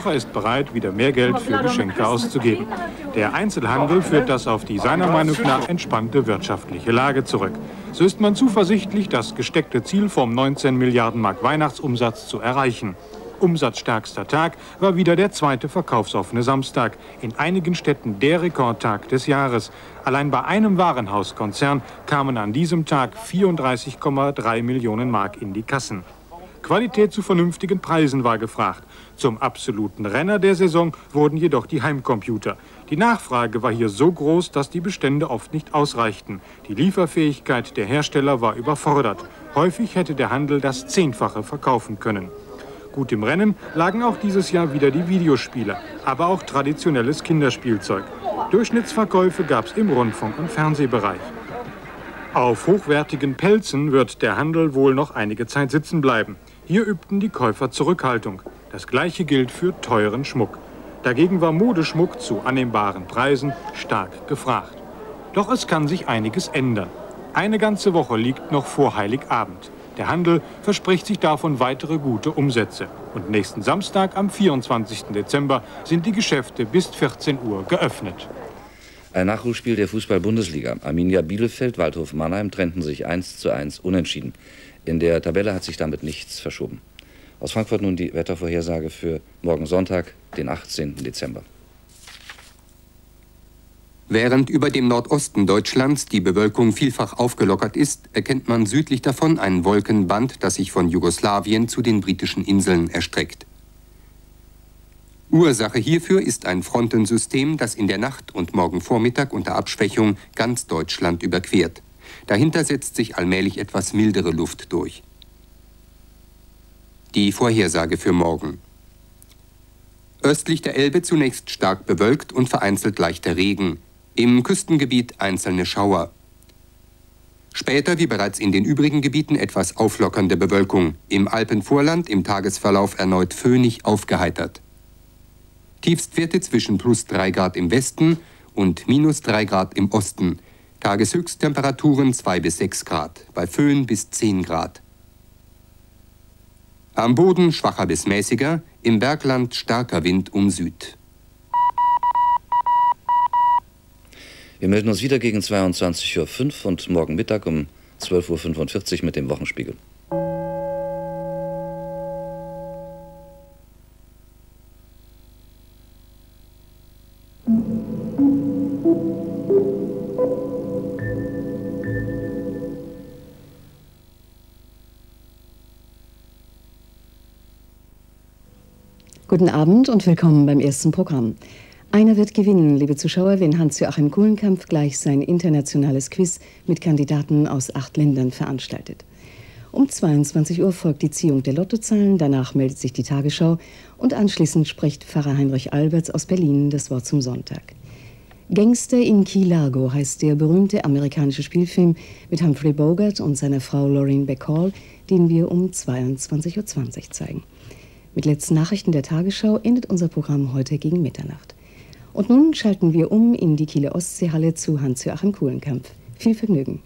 Verbraucher ist bereit, wieder mehr Geld für Geschenke auszugeben. Der Einzelhandel führt das auf die seiner Meinung nach entspannte wirtschaftliche Lage zurück. So ist man zuversichtlich, das gesteckte Ziel vom 19 Milliarden Mark Weihnachtsumsatz zu erreichen. Umsatzstärkster Tag war wieder der zweite verkaufsoffene Samstag. In einigen Städten der Rekordtag des Jahres. Allein bei einem Warenhauskonzern kamen an diesem Tag 34,3 Millionen Mark in die Kassen. Qualität zu vernünftigen Preisen war gefragt. Zum absoluten Renner der Saison wurden jedoch die Heimcomputer. Die Nachfrage war hier so groß, dass die Bestände oft nicht ausreichten. Die Lieferfähigkeit der Hersteller war überfordert. Häufig hätte der Handel das Zehnfache verkaufen können. Gut im Rennen lagen auch dieses Jahr wieder die Videospiele, aber auch traditionelles Kinderspielzeug. Durchschnittsverkäufe gab es im Rundfunk- und Fernsehbereich. Auf hochwertigen Pelzen wird der Handel wohl noch einige Zeit sitzen bleiben. Hier übten die Käufer Zurückhaltung. Das gleiche gilt für teuren Schmuck. Dagegen war Modeschmuck zu annehmbaren Preisen stark gefragt. Doch es kann sich einiges ändern. Eine ganze Woche liegt noch vor Heiligabend. Der Handel verspricht sich davon weitere gute Umsätze. Und nächsten Samstag, am 24. Dezember, sind die Geschäfte bis 14 Uhr geöffnet. Ein Nachholspiel der Fußball-Bundesliga. Arminia Bielefeld, Waldhof Mannheim trennten sich 1:1 unentschieden. In der Tabelle hat sich damit nichts verschoben. Aus Frankfurt nun die Wettervorhersage für morgen Sonntag, den 18. Dezember. Während über dem Nordosten Deutschlands die Bewölkung vielfach aufgelockert ist, erkennt man südlich davon ein Wolkenband, das sich von Jugoslawien zu den britischen Inseln erstreckt. Ursache hierfür ist ein Frontensystem, das in der Nacht und morgen Vormittag unter Abschwächung ganz Deutschland überquert. Dahinter setzt sich allmählich etwas mildere Luft durch. Die Vorhersage für morgen. Östlich der Elbe zunächst stark bewölkt und vereinzelt leichter Regen. Im Küstengebiet einzelne Schauer. Später, wie bereits in den übrigen Gebieten, etwas auflockernde Bewölkung. Im Alpenvorland im Tagesverlauf erneut föhnig aufgeheitert. Tiefstwerte zwischen +3 Grad im Westen und -3 Grad im Osten. Tageshöchsttemperaturen 2 bis 6 Grad, bei Föhn bis 10 Grad. Am Boden schwacher bis mäßiger, im Bergland starker Wind um Süd. Wir melden uns wieder gegen 22:05 Uhr und morgen Mittag um 12:45 Uhr mit dem Wochenspiegel. Guten Abend und willkommen beim ersten Programm. Einer wird gewinnen, liebe Zuschauer, wenn Hans-Joachim Kulenkampff gleich sein internationales Quiz mit Kandidaten aus 8 Ländern veranstaltet. Um 22 Uhr folgt die Ziehung der Lottozahlen, danach meldet sich die Tagesschau und anschließend spricht Pfarrer Heinrich Alberts aus Berlin das Wort zum Sonntag. Gangster in Key Largo heißt der berühmte amerikanische Spielfilm mit Humphrey Bogart und seiner Frau Lauren Bacall, den wir um 22:20 Uhr zeigen. Mit letzten Nachrichten der Tagesschau endet unser Programm heute gegen Mitternacht. Und nun schalten wir um in die Kieler Ostseehalle zu Hans-Joachim Kulenkampff. Viel Vergnügen.